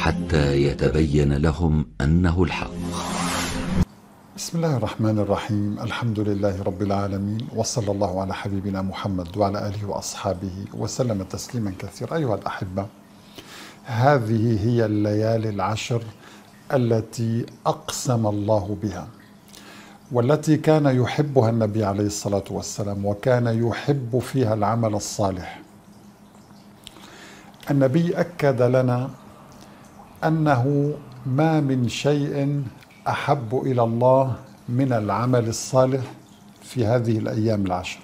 حتى يتبين لهم أنه الحق. بسم الله الرحمن الرحيم، الحمد لله رب العالمين، وصلى الله على حبيبنا محمد وعلى آله وأصحابه وسلم تسليما كثيرا. أيها الأحبة، هذه هي الليالي العشر التي أقسم الله بها والتي كان يحبها النبي عليه الصلاة والسلام، وكان يحب فيها العمل الصالح. النبي أكد لنا أنه ما من شيء أحب إلى الله من العمل الصالح في هذه الأيام العشر.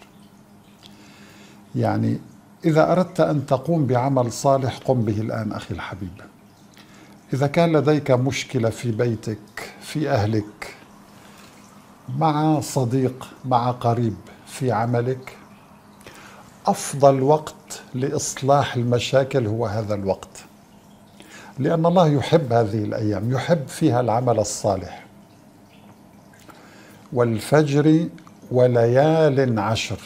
يعني إذا أردت أن تقوم بعمل صالح قم به الآن أخي الحبيب. إذا كان لديك مشكلة في بيتك، في أهلك، مع صديق، مع قريب، في عملك، أفضل وقت لإصلاح المشاكل هو هذا الوقت، لأن الله يحب هذه الأيام، يحب فيها العمل الصالح. والفجر وليال عشر،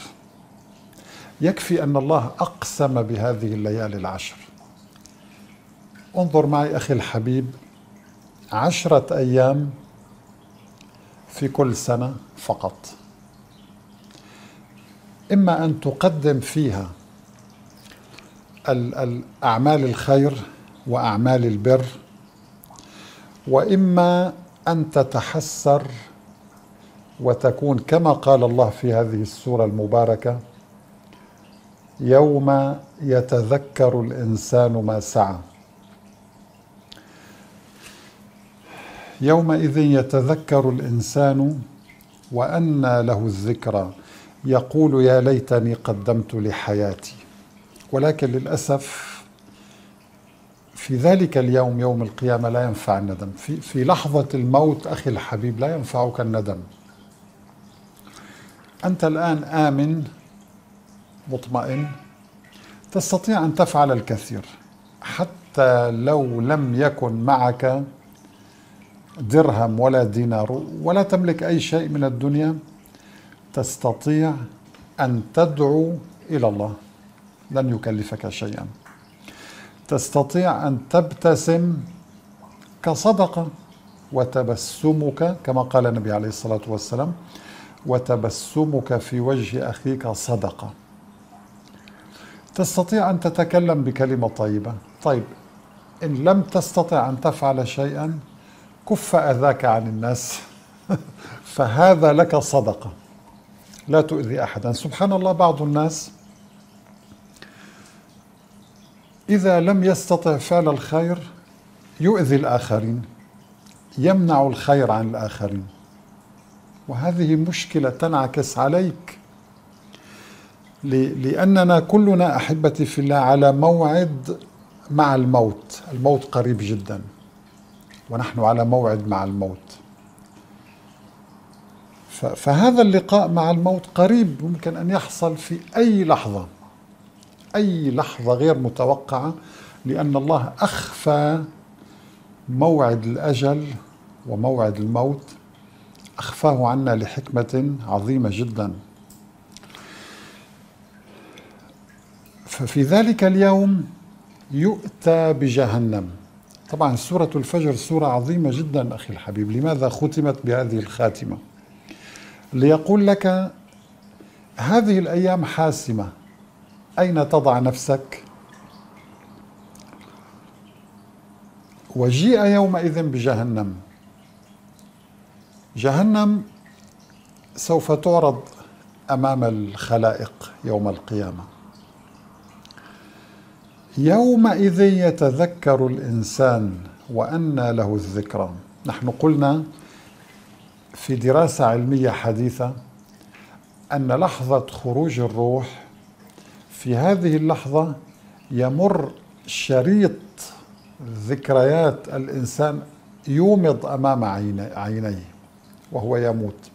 يكفي أن الله أقسم بهذه الليالي العشر. انظر معي أخي الحبيب، 10 أيام في كل سنة فقط، إما أن تقدم فيها أعمال الخير وأعمال البر، وإما أن تتحسر وتكون كما قال الله في هذه السورة المباركة: يوم يتذكر الإنسان ما سعى. يومئذ يتذكر الإنسان وأنى له الذكرى، يقول يا ليتني قدمت لحياتي. ولكن للأسف في ذلك اليوم، يوم القيامة، لا ينفع الندم. في لحظة الموت أخي الحبيب لا ينفعك الندم. أنت الآن آمن مطمئن، تستطيع أن تفعل الكثير، حتى لو لم يكن معك درهم ولا دينار ولا تملك أي شيء من الدنيا، تستطيع أن تدعو إلى الله، لن يكلفك شيئا. تستطيع أن تبتسم كصدقة، وتبسمك كما قال النبي عليه الصلاة والسلام: وتبسمك في وجه أخيك صدقة. تستطيع أن تتكلم بكلمة طيبة. طيب، إن لم تستطع أن تفعل شيئا، كف أذاك عن الناس فهذا لك صدقة، لا تؤذي أحدا. سبحان الله، بعض الناس إذا لم يستطع فعل الخير يؤذي الآخرين، يمنع الخير عن الآخرين، وهذه مشكلة تنعكس عليك، لأننا كلنا أحبتي في الله على موعد مع الموت. الموت قريب جدا، ونحن على موعد مع الموت، فهذا اللقاء مع الموت قريب، ممكن أن يحصل في أي لحظة، أي لحظة غير متوقعة، لأن الله أخفى موعد الأجل وموعد الموت، أخفاه عنا لحكمة عظيمة جدا. ففي ذلك اليوم يؤتى بجهنم. طبعا سورة الفجر سورة عظيمة جدا أخي الحبيب. لماذا ختمت بهذه الخاتمة؟ ليقول لك هذه الأيام حاسمة، أين تضع نفسك؟ وجيء يومئذ بجهنم. جهنم سوف تعرض أمام الخلائق يوم القيامة. يومئذ يتذكر الإنسان وأنى له الذكرى. نحن قلنا في دراسة علمية حديثة أن لحظة خروج الروح، في هذه اللحظة يمر شريط ذكريات الإنسان، يومض أمام عينيه وهو يموت،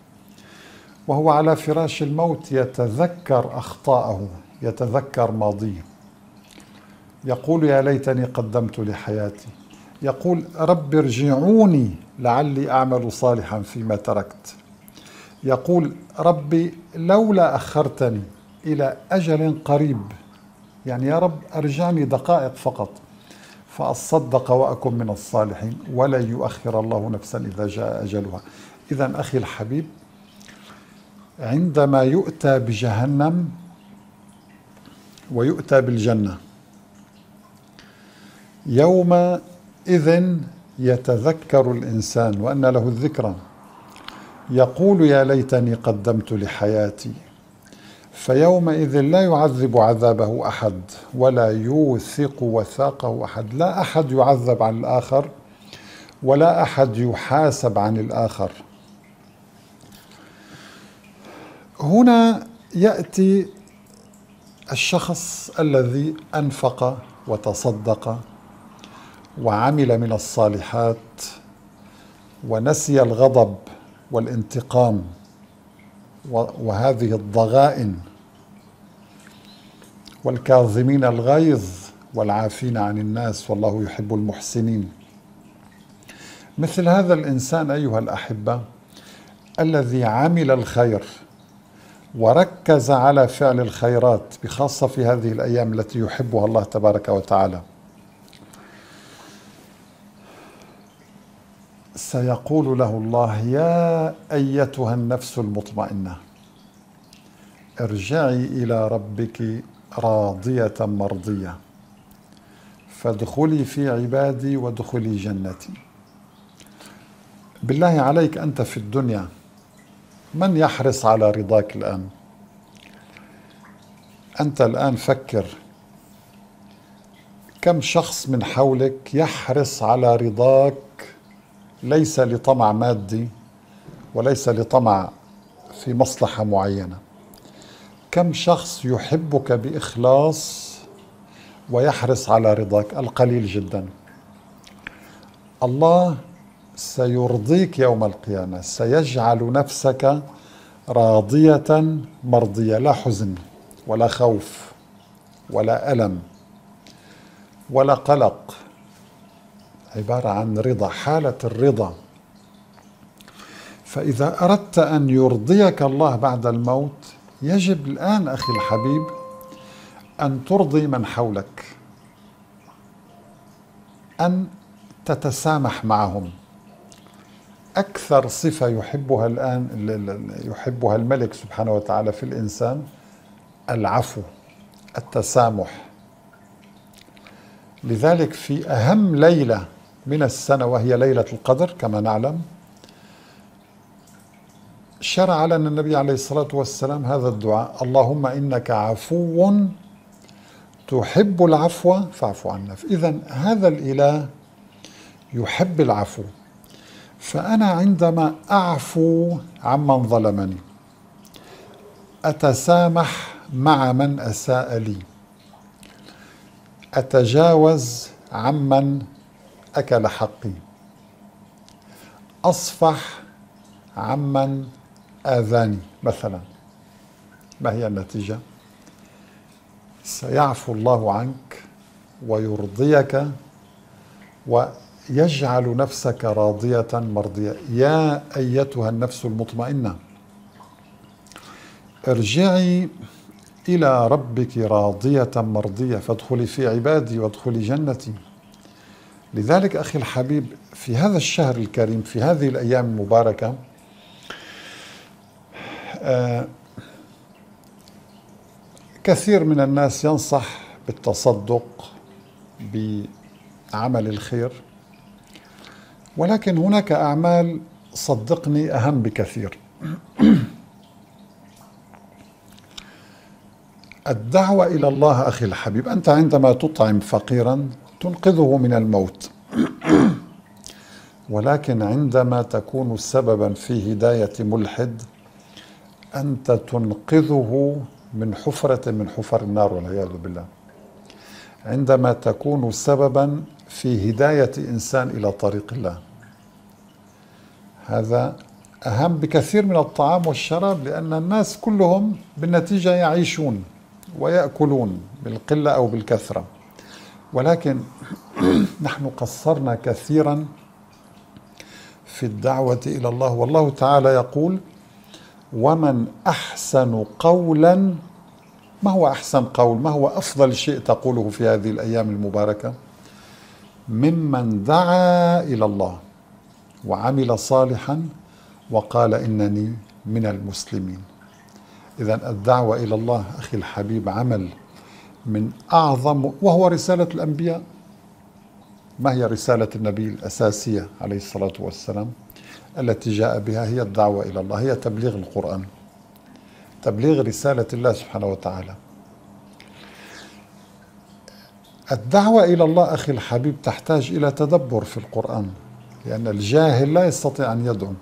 وهو على فراش الموت يتذكر أخطاءه، يتذكر ماضيه، يقول يا ليتني قدمت لحياتي، يقول رب ارجعوني لعلي أعمل صالحا فيما تركت، يقول ربي لولا أخرتني إلى أجل قريب، يعني يا رب أرجعني دقائق فقط، فأصدق وأكن من الصالحين ولا يؤخر الله نفسا إذا جاء أجلها. إذا أخي الحبيب، عندما يؤتى بجهنم ويؤتى بالجنة يومئذ يتذكر الإنسان وأن له الذكرى، يقول يا ليتني قدمت لحياتي، فيومئذ لا يعذب عذابه أحد ولا يوثق وثاقه أحد. لا أحد يعذب عن الآخر ولا أحد يحاسب عن الآخر. هنا يأتي الشخص الذي أنفق وتصدق وعمل من الصالحات ونسي الغضب والانتقام وهذه الضغائن والكاظمين الغيظ والعافين عن الناس والله يحب المحسنين. مثل هذا الإنسان أيها الأحبة الذي عمل الخير وركز على فعل الخيرات، بخاصة في هذه الأيام التي يحبها الله تبارك وتعالى، سيقول له الله يا أيتها النفس المطمئنة ارجعي إلى ربك راضية مرضية فادخلي في عبادي وادخلي جنتي. بالله عليك أنت في الدنيا من يحرص على رضاك الآن؟ أنت الآن فكر، كم شخص من حولك يحرص على رضاك ليس لطمع مادي وليس لطمع في مصلحة معينة؟ كم شخص يحبك بإخلاص ويحرص على رضاك؟ القليل جدا. الله سيرضيك يوم القيامة، سيجعل نفسك راضية مرضية، لا حزن ولا خوف ولا ألم ولا قلق، عبارة عن رضا، حالة الرضا. فإذا أردت أن يرضيك الله بعد الموت يجب الآن أخي الحبيب أن ترضي من حولك، أن تتسامح معهم. أكثر صفة يحبها الآن يحبها الملك سبحانه وتعالى في الإنسان العفو، التسامح. لذلك في أهم ليلة من السنة وهي ليلة القدر كما نعلم، شرع لنا النبي عليه الصلاة والسلام هذا الدعاء: اللهم إنك عفو تحب العفو فاعف عنا. إذن هذا الإله يحب العفو، فأنا عندما أعفو عمن ظلمني، أتسامح مع من أساء لي، أتجاوز عمن أكل حقي، أصفح عمن آذاني مثلا، ما هي النتيجة؟ سيعفو الله عنك ويرضيك ويجعل نفسك راضية مرضية. يا أيتها النفس المطمئنة ارجعي إلى ربك راضية مرضية فادخلي في عبادي وادخلي جنتي. لذلك أخي الحبيب في هذا الشهر الكريم، في هذه الأيام المباركة، كثير من الناس ينصح بالتصدق بعمل الخير، ولكن هناك أعمال صدقني أهم بكثير. الدعوة إلى الله أخي الحبيب، أنت عندما تطعم فقيرا تنقذه من الموت، ولكن عندما تكون سببا في هداية ملحد أنت تنقذه من حفرة من حفر النار والعياذ بالله. عندما تكون سببا في هداية إنسان إلى طريق الله، هذا أهم بكثير من الطعام والشراب، لأن الناس كلهم بالنتيجة يعيشون ويأكلون بالقلة أو بالكثرة، ولكن نحن قصرنا كثيرا في الدعوة إلى الله. والله تعالى يقول: ومن أحسن قولا. ما هو أحسن قول؟ ما هو أفضل شيء تقوله في هذه الأيام المباركة؟ ممن دعا إلى الله وعمل صالحا وقال إنني من المسلمين. إذا الدعوة إلى الله أخي الحبيب عمل من أعظم، وهو رسالة الأنبياء. ما هي رسالة النبي الأساسية عليه الصلاة والسلام التي جاء بها؟ هي الدعوة إلى الله، هي تبليغ القرآن، تبليغ رسالة الله سبحانه وتعالى. الدعوة إلى الله أخي الحبيب تحتاج إلى تدبر في القرآن، لأن الجاهل لا يستطيع أن يدعو.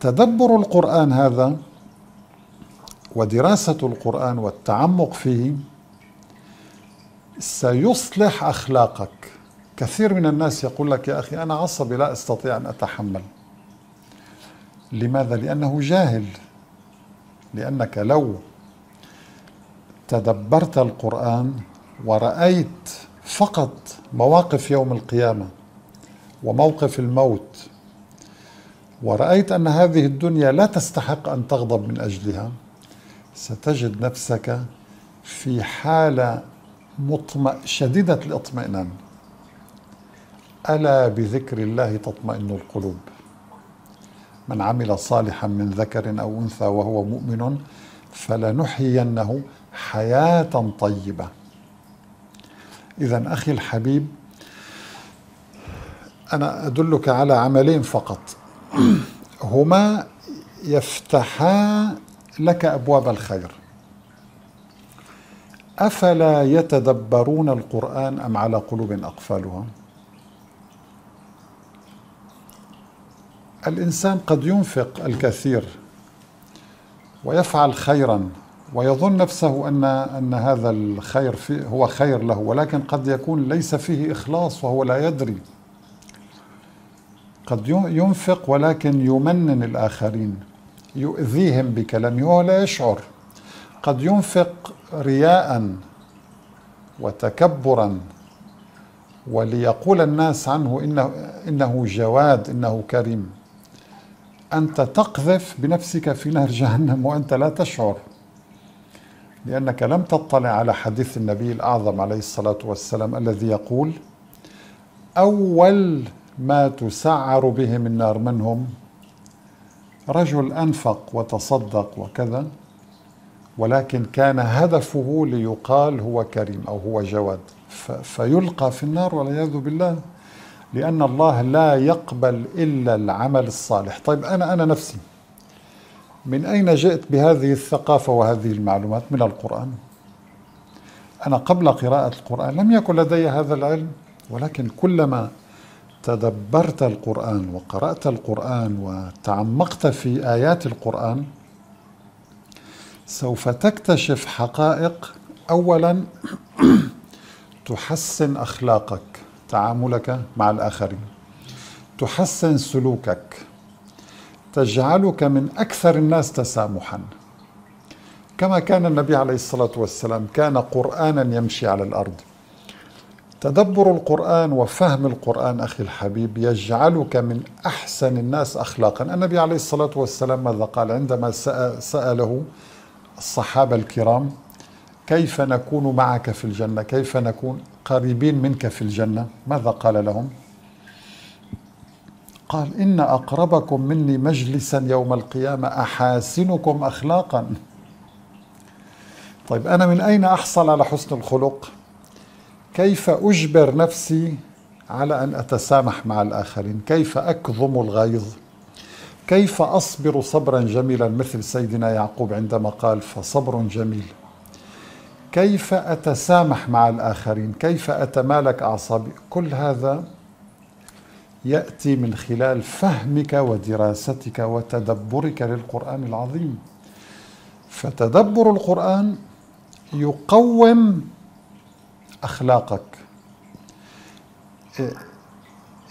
تدبر القرآن هذا ودراسة القرآن والتعمق فيه سيصلح أخلاقك. كثير من الناس يقول لك يا أخي أنا عصبي لا أستطيع أن أتحمل. لماذا؟ لأنه جاهل. لأنك لو تدبرت القرآن ورأيت فقط مواقف يوم القيامة وموقف الموت، ورأيت أن هذه الدنيا لا تستحق أن تغضب من أجلها، ستجد نفسك في حالة شديدة الاطمئنان. ألا بذكر الله تطمئن القلوب. من عمل صالحا من ذكر أو أنثى وهو مؤمن فلنحيينه حياة طيبة. إذن أخي الحبيب أنا أدلك على عملين فقط هما يفتحا لك أبواب الخير. أفلا يتدبرون القرآن أم على قلوب أقفالها؟ الإنسان قد ينفق الكثير ويفعل خيرا ويظن نفسه أن هذا الخير هو خير له، ولكن قد يكون ليس فيه إخلاص وهو لا يدري. قد ينفق ولكن يمنن الآخرين، يؤذيهم بكلامه وهو لا يشعر. قد ينفق رياء وتكبرا وليقول الناس عنه إنه جواد، إنه كريم. أنت تقذف بنفسك في نهر جهنم وأنت لا تشعر، لأنك لم تطلع على حديث النبي الأعظم عليه الصلاة والسلام الذي يقول: أول ما تسعر بهم النار من هم؟ رجل أنفق وتصدق وكذا، ولكن كان هدفه ليقال هو كريم أو هو جواد، فيلقى في النار والعياذ بالله، لأن الله لا يقبل إلا العمل الصالح. طيب أنا نفسي من أين جئت بهذه الثقافة وهذه المعلومات؟ من القرآن. أنا قبل قراءة القرآن لم يكن لدي هذا العلم، ولكن كلما تدبرت القرآن وقرأت القرآن وتعمقت في آيات القرآن سوف تكتشف حقائق. أولا تحسن أخلاقك، تعاملك مع الآخرين، تحسن سلوكك، تجعلك من أكثر الناس تسامحا كما كان النبي عليه الصلاة والسلام، كان قرآنا يمشي على الأرض. تدبر القرآن وفهم القرآن أخي الحبيب يجعلك من أحسن الناس أخلاقا. النبي عليه الصلاة والسلام ماذا قال عندما سأله الصحابة الكرام: كيف نكون معك في الجنة، كيف نكون قريبين منك في الجنة؟ ماذا قال لهم؟ قال: إن أقربكم مني مجلسا يوم القيامة أحاسنكم أخلاقا. طيب أنا من أين أحصل على حسن الخلق؟ كيف أجبر نفسي على أن أتسامح مع الآخرين؟ كيف أكظم الغيظ؟ كيف أصبر صبرا جميلا مثل سيدنا يعقوب عندما قال: فصبر جميل. كيف أتسامح مع الآخرين؟ كيف أتمالك أعصابي؟ كل هذا يأتي من خلال فهمك ودراستك وتدبرك للقرآن العظيم. فتدبر القرآن يقوم أخلاقك،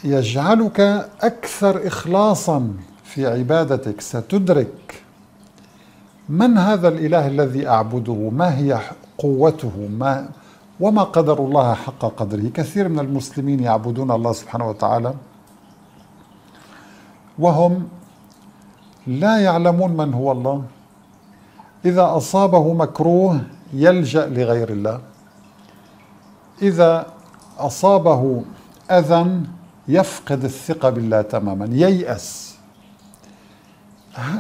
يجعلك أكثر إخلاصا في عبادتك. ستدرك من هذا الإله الذي أعبده، ما هي قوته، وما قدر الله حق قدره. كثير من المسلمين يعبدون الله سبحانه وتعالى وهم لا يعلمون من هو الله. إذا أصابه مكروه يلجأ لغير الله، إذا أصابه أذى يفقد الثقة بالله تماما، ييأس.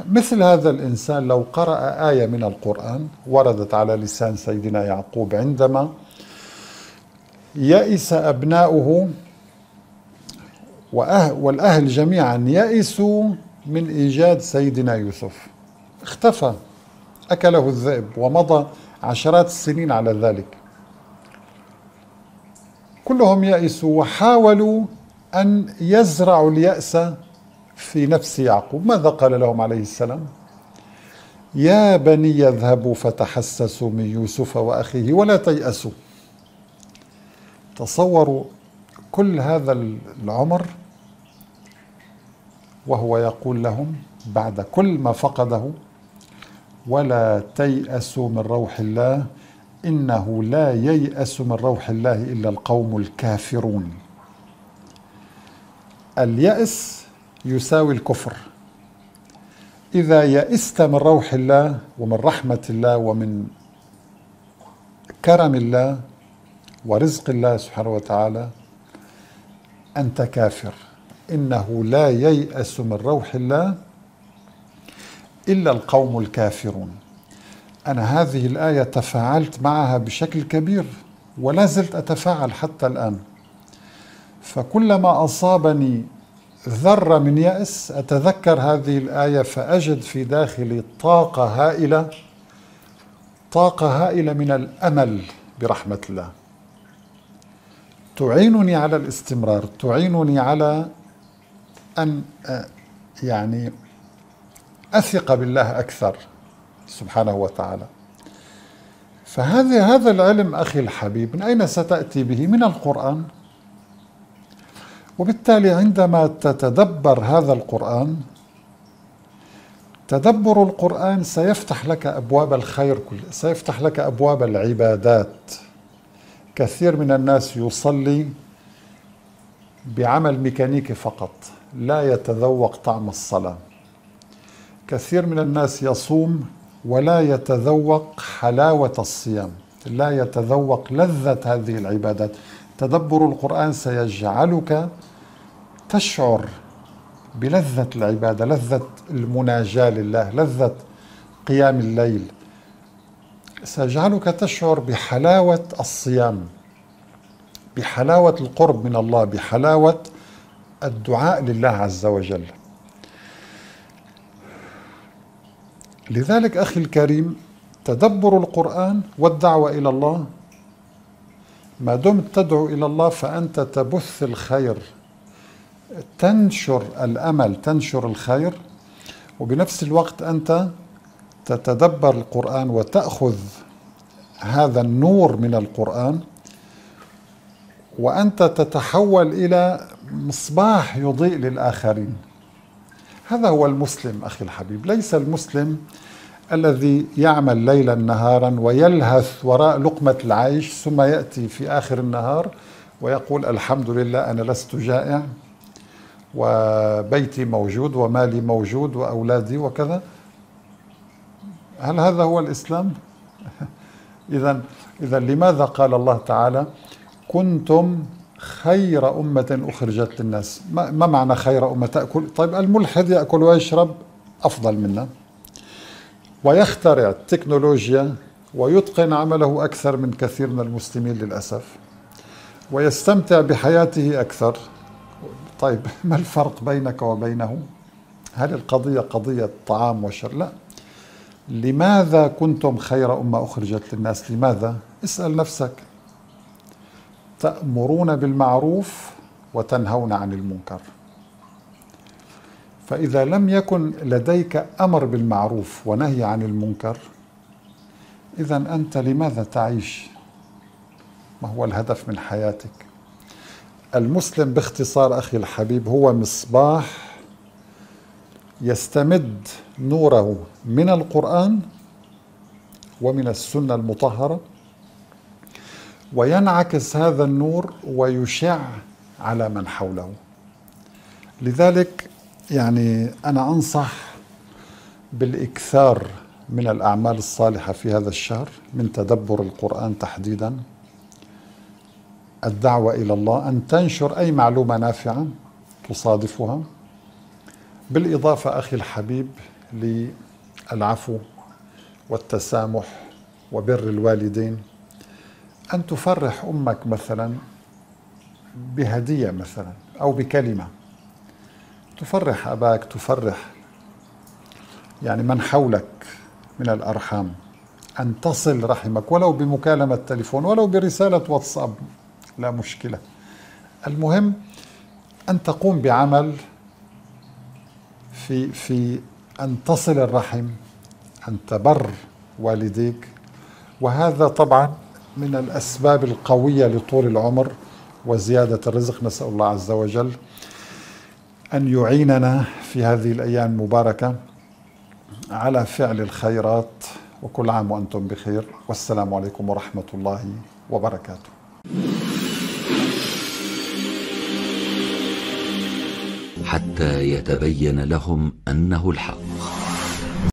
مثل هذا الإنسان لو قرأ آية من القرآن وردت على لسان سيدنا يعقوب عندما يئس أبناؤه والأهل جميعا يئسوا من إيجاد سيدنا يوسف، اختفى، أكله الذئب، ومضى عشرات السنين على ذلك. كلهم يئسوا وحاولوا أن يزرعوا اليأس في نفس يعقوب. ماذا قال لهم عليه السلام؟ يا بني اذهبوا فتحسسوا من يوسف وأخيه ولا تيأسوا. تصوروا كل هذا العمر وهو يقول لهم بعد كل ما فقده: ولا تيأسوا من روح الله إنه لا ييأس من روح الله إلا القوم الكافرون. اليأس يساوي الكفر. إذا يئست من روح الله ومن رحمة الله ومن كرم الله ورزق الله سبحانه وتعالى أنت كافر. إنه لا ييأس من روح الله إلا القوم الكافرون. أنا هذه الآية تفاعلت معها بشكل كبير ولا زلت أتفاعل حتى الآن، فكلما أصابني ذرة من يأس أتذكر هذه الآية فأجد في داخلي طاقة هائلة، طاقة هائلة من الأمل برحمة الله تعينني على الاستمرار، تعينني على أن يعني أثق بالله أكثر سبحانه وتعالى. فهذا العلم أخي الحبيب من أين ستأتي به؟ من القرآن. وبالتالي عندما تتدبر هذا القرآن، تدبر القرآن سيفتح لك أبواب الخير كله، سيفتح لك أبواب العبادات. كثير من الناس يصلي بعمل ميكانيكي فقط، لا يتذوق طعم الصلاة. كثير من الناس يصوم ولا يتذوق حلاوة الصيام، لا يتذوق لذة هذه العبادات. تدبر القرآن سيجعلك تشعر بلذة العبادة، لذة المناجاة لله، لذة قيام الليل، سيجعلك تشعر بحلاوة الصيام، بحلاوة القرب من الله، بحلاوة الدعاء لله عز وجل. لذلك أخي الكريم تدبر القرآن والدعوة إلى الله، ما دمت تدعو إلى الله فأنت تبث الخير، تنشر الأمل، تنشر الخير، وبنفس الوقت أنت تتدبر القرآن وتأخذ هذا النور من القرآن وأنت تتحول إلى مصباح يضيء للآخرين. هذا هو المسلم أخي الحبيب، ليس المسلم الذي يعمل ليلا نهارا ويلهث وراء لقمة العيش ثم يأتي في آخر النهار ويقول الحمد لله أنا لست جائع وبيتي موجود ومالي موجود وأولادي وكذا. هل هذا هو الإسلام؟ إذا لماذا قال الله تعالى كنتم خير أمة أخرجت للناس؟ ما معنى خير أمة؟ تأكل؟ طيب الملحد يأكل ويشرب أفضل منا ويخترع التكنولوجيا ويتقن عمله أكثر من كثير من المسلمين للأسف ويستمتع بحياته أكثر. طيب ما الفرق بينك وبينه؟ هل القضية قضية طعام وشرب؟ لا. لماذا كنتم خير أمة أخرجت للناس؟ لماذا؟ اسأل نفسك. تأمرون بالمعروف وتنهون عن المنكر. فإذا لم يكن لديك أمر بالمعروف ونهي عن المنكر، إذا أنت لماذا تعيش؟ ما هو الهدف من حياتك؟ المسلم باختصار أخي الحبيب هو مصباح يستمد نوره من القرآن ومن السنة المطهرة وينعكس هذا النور ويشع على من حوله. لذلك يعني أنا أنصح بالإكثار من الأعمال الصالحة في هذا الشهر، من تدبر القرآن تحديدا، الدعوة إلى الله أن تنشر أي معلومة نافعة تصادفها. بالإضافة أخي الحبيب للعفو والتسامح وبر الوالدين، أن تفرح أمك مثلا بهدية مثلا أو بكلمة، تفرح أباك، تفرح يعني من حولك من الأرحام، أن تصل رحمك ولو بمكالمة تليفون ولو برسالة واتساب، لا مشكلة. المهم أن تقوم بعمل في أن تصل الرحم، أن تبر والديك، وهذا طبعا من الأسباب القوية لطول العمر وزيادة الرزق. نسأل الله عز وجل أن يعيننا في هذه الأيام المباركة على فعل الخيرات، وكل عام وأنتم بخير، والسلام عليكم ورحمة الله وبركاته. حتى يتبين لهم أنه الحق.